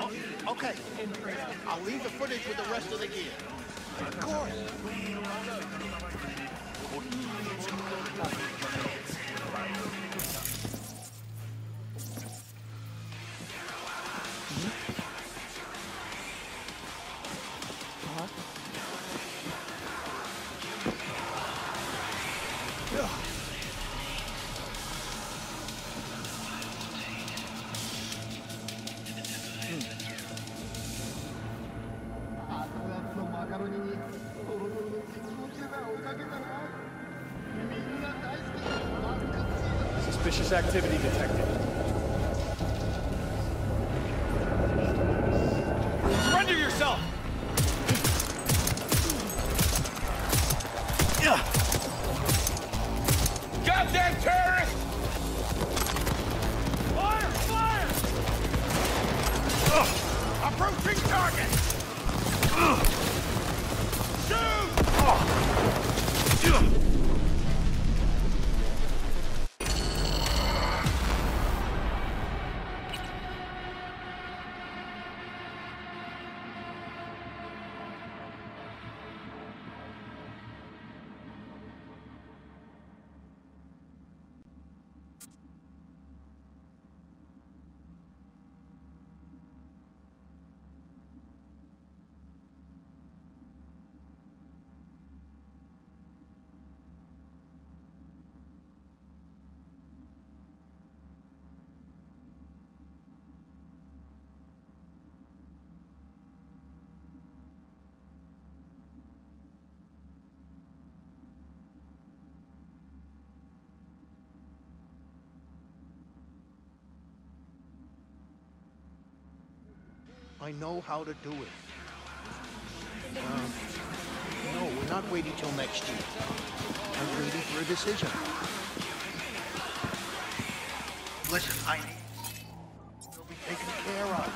Oh, okay, I'll leave the footage with the rest of the gear. Of course. Suspicious activity detected. Surrender yourself! Goddamn terrorist! Fire! Fire! Approaching target! Shoot! I know how to do it. No, we're not waiting till next year. I'm waiting for a decision. Listen, I need... They'll be taken care of.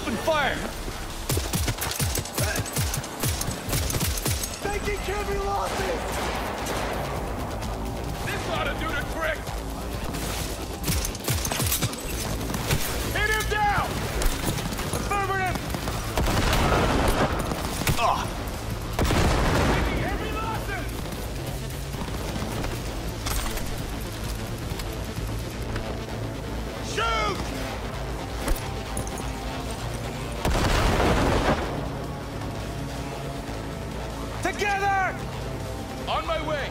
Open fire! He can't be lost! This ought to do the trick! Hit him down! Affirmative! Taking heavy losses! Shoot! Together! On my way!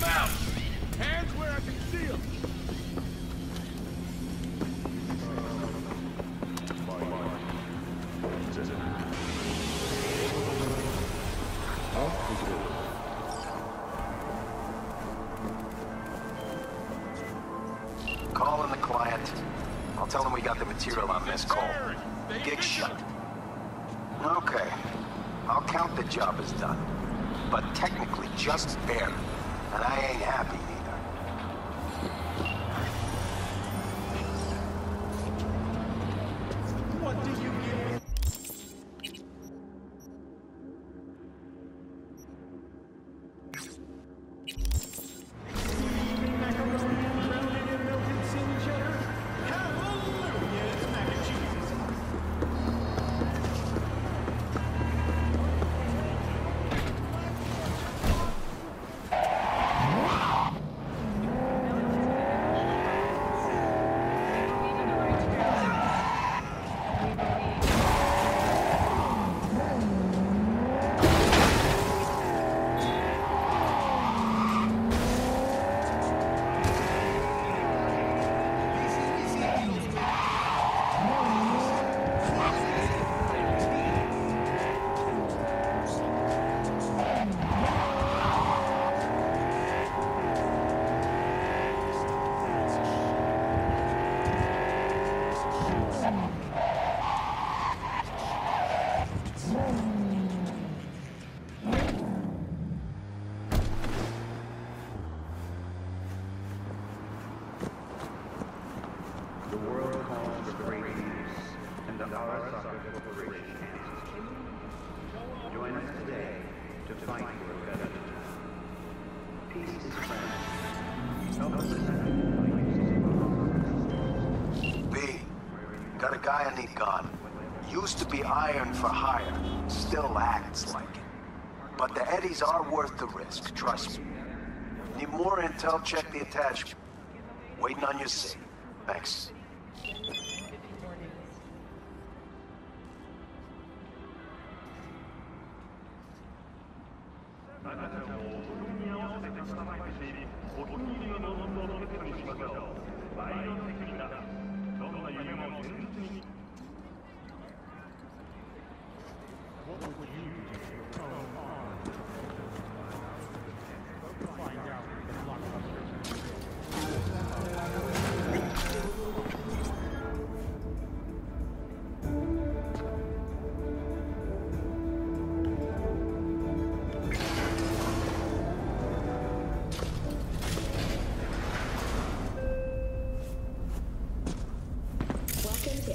I'm out! Hands where I can see them! Call in the client. I'll tell them we got the material on this call. Get shut. Okay. I'll count the job as done. But technically just barely. And I ain't happy either. What do you get? Guy I need gone. Used to be iron for hire, still acts like it. But the eddies are worth the risk, trust me. Need more intel, check the attachment. Waiting on your signal. Thanks.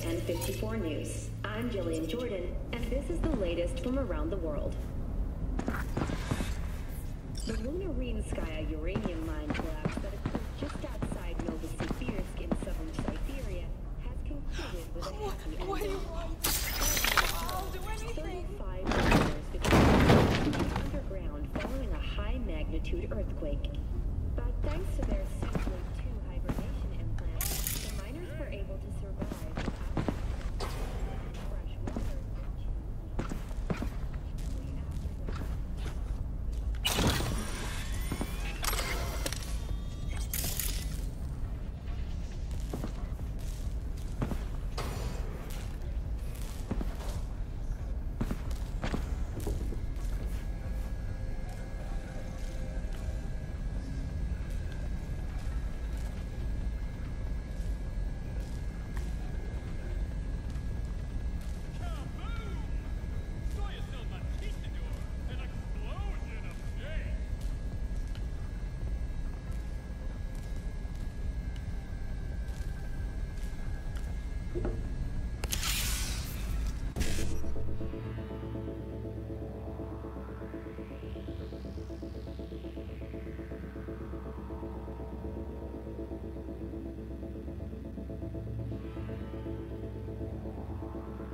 N54 News. I'm Jillian Jordan, and this is the latest from around the world. The Lunarinskaya uranium mine collapse that occurred just outside Novosibirsk in southern Siberia has concluded with a happy ending. What do you want? I'll do anything. 35 hours between underground following a high-magnitude earthquake. But thanks to their C2 hibernation implant, the miners were able to survive.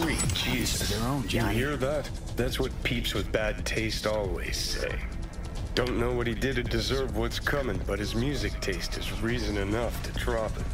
3. Jeez, they're their own Johnny. You hear that? That's what peeps with bad taste always say. Don't know what he did to deserve what's coming, but his music taste is reason enough to drop it.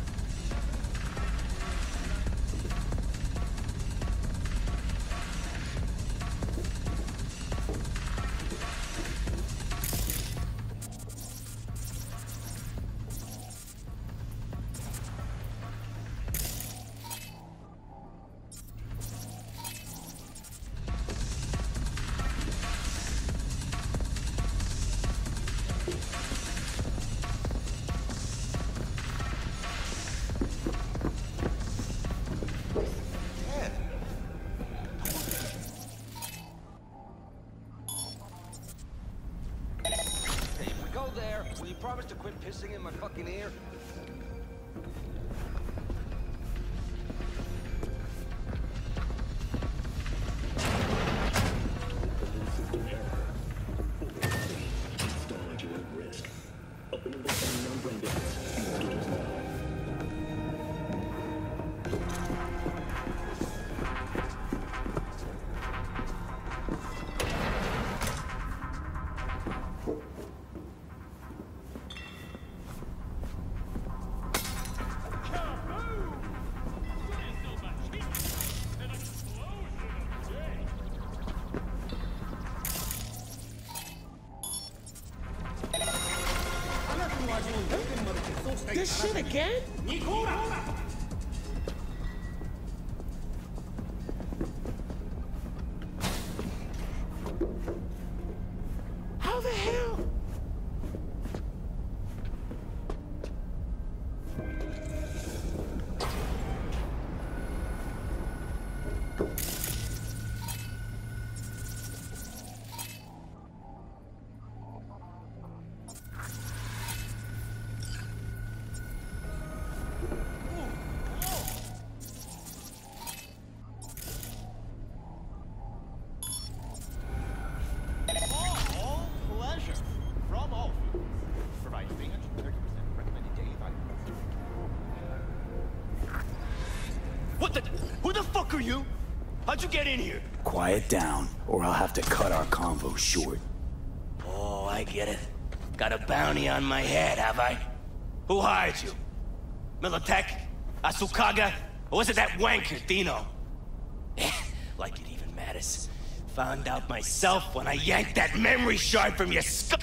This shit again? How the hell? How'd you get in here? Quiet down, or I'll have to cut our convo short. Oh, I get it. Got a bounty on my head, have I? Who hired you? Militech? Asukaga? Or was it that wanker, Dino? Like it even matters. Found out myself when I yanked that memory shard from your skull.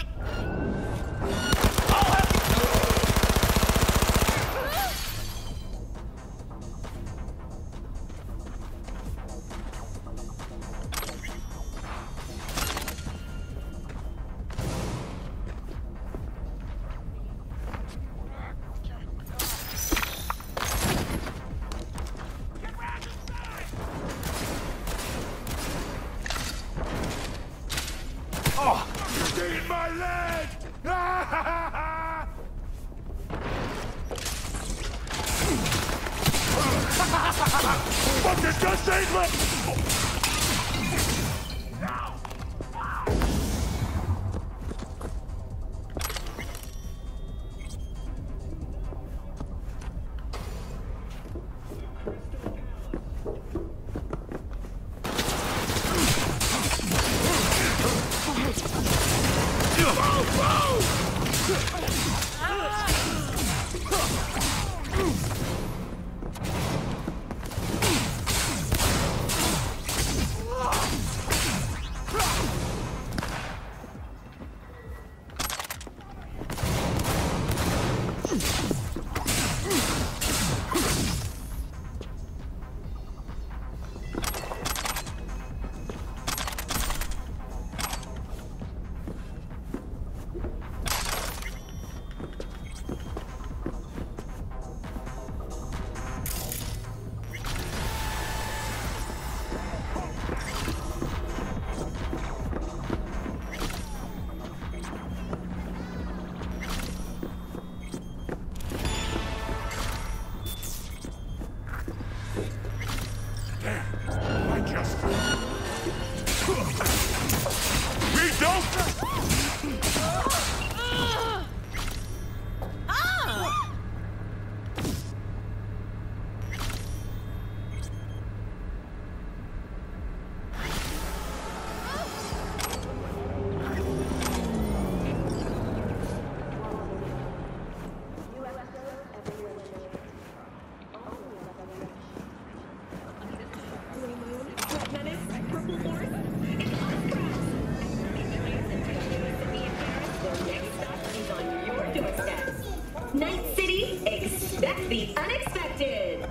Night City, expect the unexpected!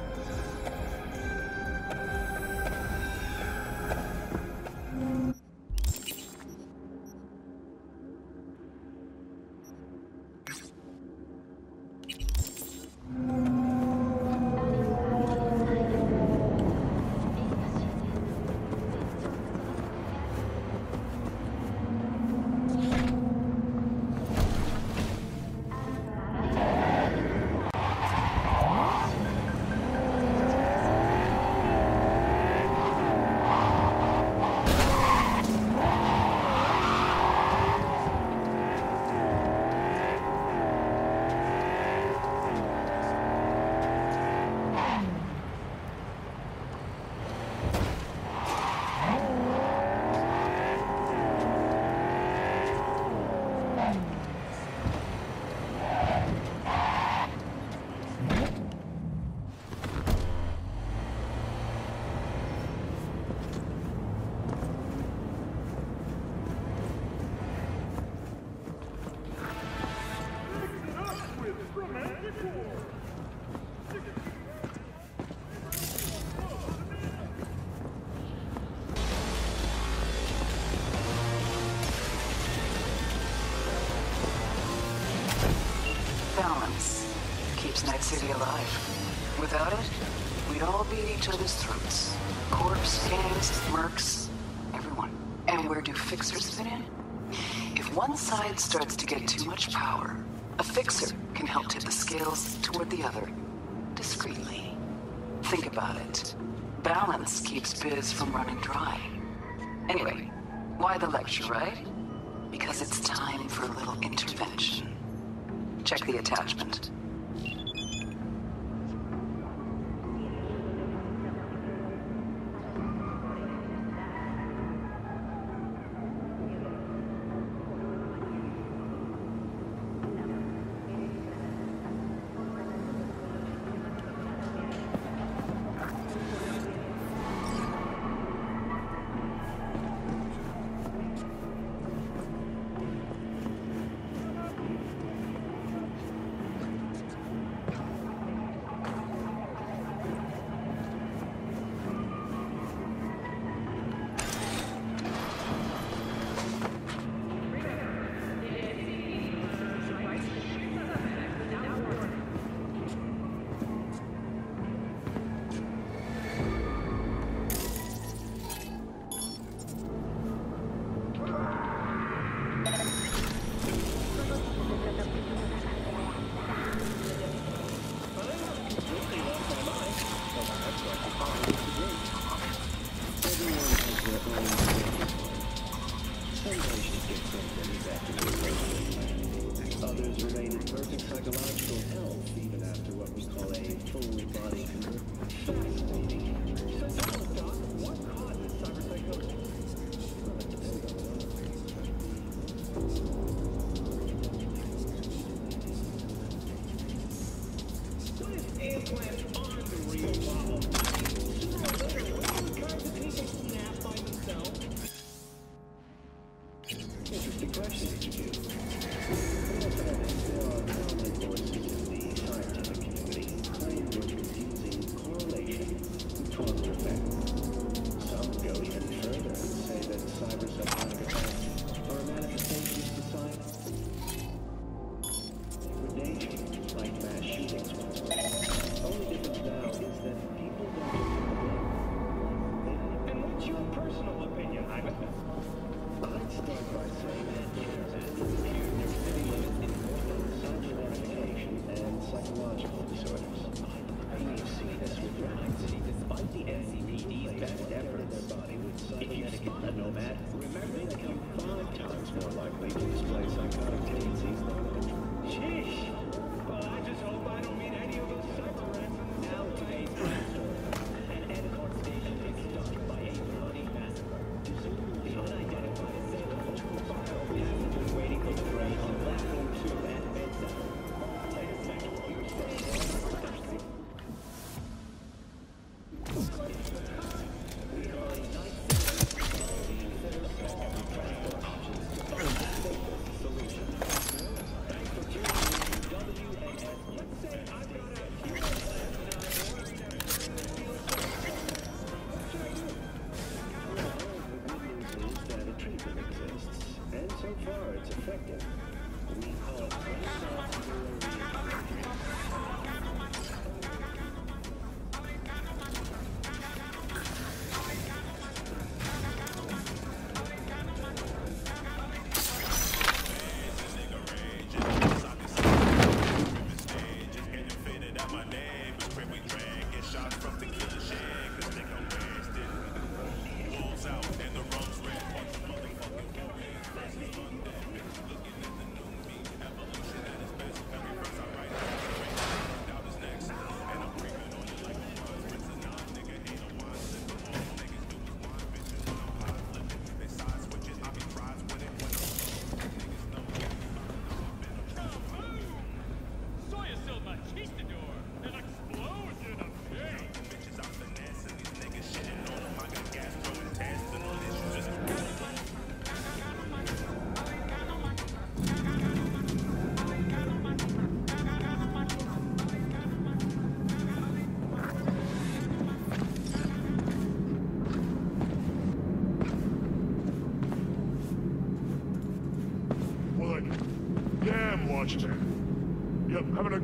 Night City alive. Without it, we'd all be at each other's throats. Corps, gangs, mercs, everyone. And where do fixers fit in? If one side starts to get too much power, a fixer can help tip the scales toward the other, discreetly. Think about it. Balance keeps biz from running dry. Anyway, why the lecture, right? Because it's time for a little intervention. Check the attachment.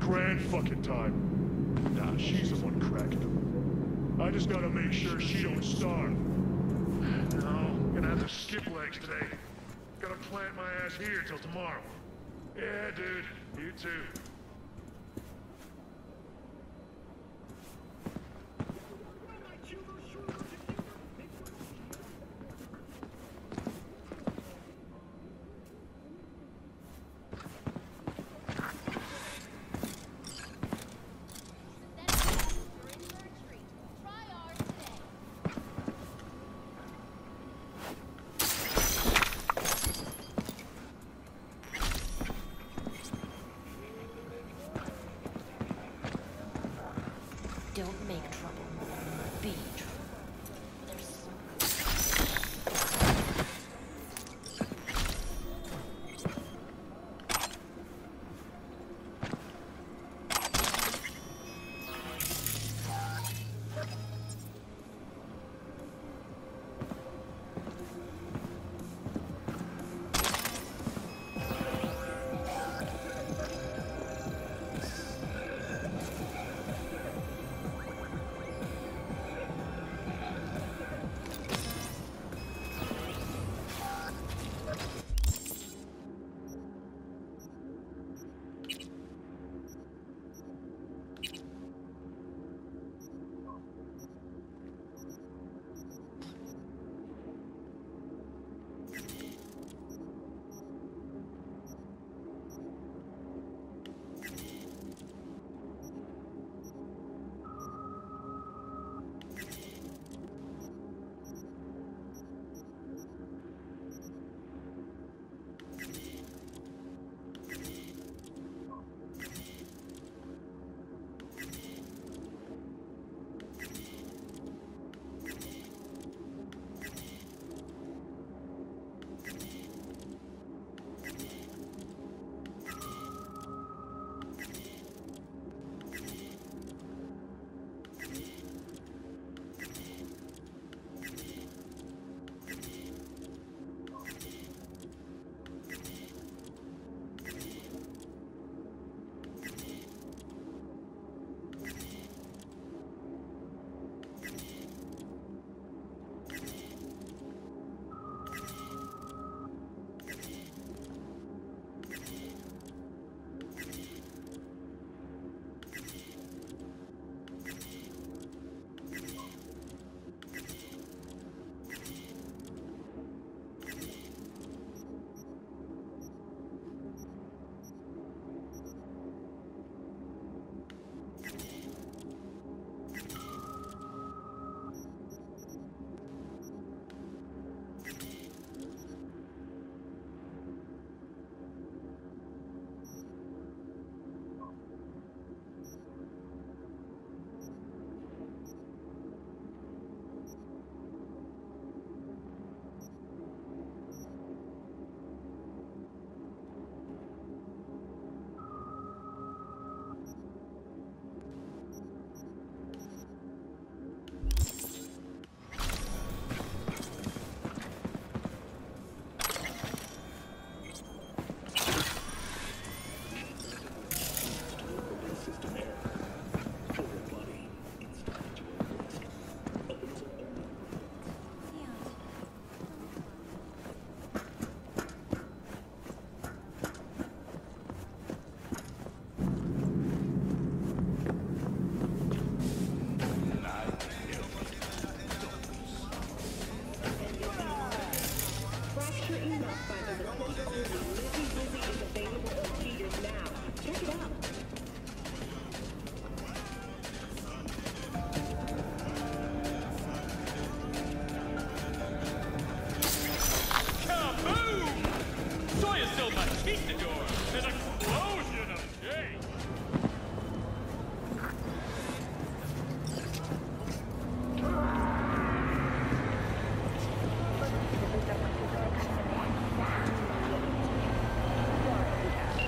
grand fucking time. Nah, she's the one cracking them. I just gotta make sure she don't starve. No, I'm gonna have to skip legs today. Gotta plant my ass here till tomorrow. Yeah, dude, you too. Don't make trouble. Be trouble.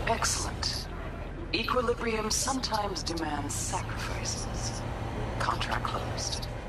Excellent. Equilibrium sometimes demands sacrifices. Contract closed.